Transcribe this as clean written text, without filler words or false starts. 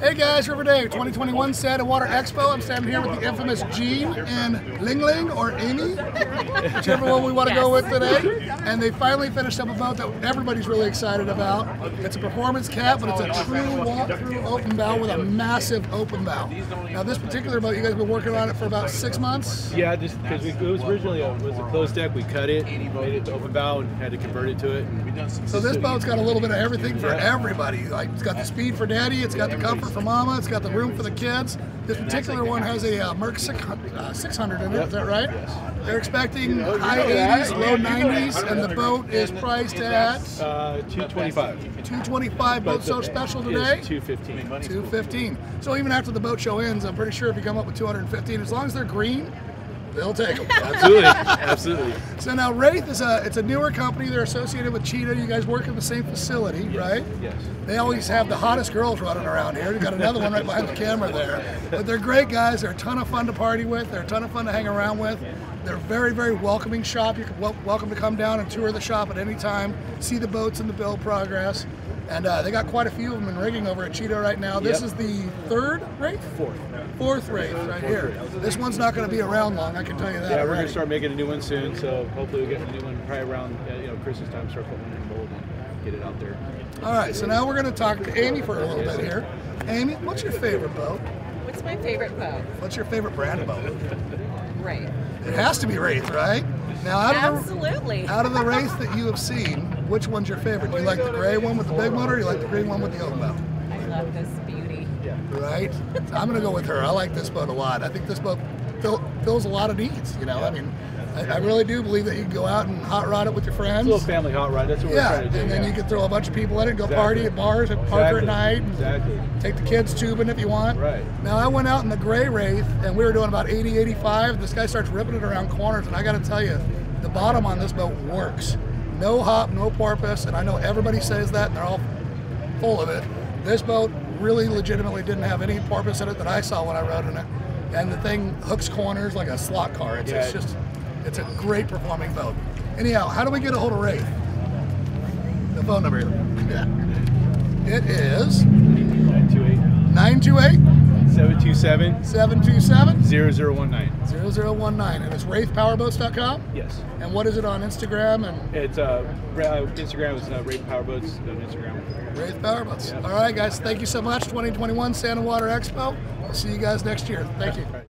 Hey guys, River Day 2021 Sand and Water Expo. I'm standing here with the infamous Gene and Lingling, or Amy, whichever one we want to go with today. And they finally finished up a boat that everybody's really excited about. It's a performance cat, but it's a true walk-through open bow with a massive open bow. Now this particular boat, you guys have been working on it for about 6 months? Yeah, just because it was originally a closed deck. We cut it, made it to open bow, and had to convert it to it. So this boat's got a little bit of everything for everybody. Like, it's got the speed for daddy, it's got the comfort for mama, it's got the room for the kids. This particular one has a Merc 600 in it, is that right? They're expecting high 80s, low 90s, and the boat is priced at $225. Boat so special today? $215. So even after the boat show ends, I'm pretty sure if you come up with $215, as long as they're green, they'll take them. Absolutely, absolutely. So now Wraith is it's a newer company. They're associated with Cheetah. You guys work in the same facility, right? Yes. They always have the hottest girls running around here. We've got another one right behind the camera there. But they're great guys. They're a ton of fun to party with. They're a ton of fun to hang around with. They're a very, very welcoming shop. You're welcome to come down and tour the shop at any time. See the boats and the build progress. And they got quite a few of them in rigging over at Cheetah right now. This is the third Wraith? Fourth Wraith right here. This one's not going to be around long, I can tell you that. Yeah, we're going to start making a new one soon, so hopefully we'll get a new one probably around Christmas time, start putting it in mold and get it out there. All right, so now we're going to talk to Amy for a little bit here. Amy, what's your favorite boat? What's my favorite boat? What's your favorite brand of boat? Wraith. It has to be Wraith, right? Now, absolutely. Out of the Wraiths that you have seen, which one's your favorite? Do you like the gray one with the big motor, or do you like the green one with the open bow? I love this beauty. Right? So I'm going to go with her. I like this boat a lot. I think this boat fills a lot of needs, you know? I mean, I really do believe that you can go out and hot rod it with your friends. It's a little family hot rod, that's what we're trying to do. And then you can throw a bunch of people in it, go party at bars, at Parker at night, and take the kids tubing if you want. Right. Now I went out in the gray Wraith, and we were doing about 80, 85. This guy starts ripping it around corners, and I got to tell you, the bottom on this boat works. No hop, no porpoise, and I know everybody says that, and they're all full of it. This boat really legitimately didn't have any porpoise in it that I saw when I rode in it. And the thing hooks corners like a slot car. It's a great performing boat. Anyhow, how do we get a hold of Wraith? The phone number here. It is 928-727-0019. And it's WraithPowerBoats.com? Yes. And what is it on Instagram? And it's Instagram is Wraith Power Boats on Instagram. Wraith Power Boats. Yeah. All right, guys. Thank you so much. 2021 Sand and Water Expo. I'll see you guys next year. Thank you.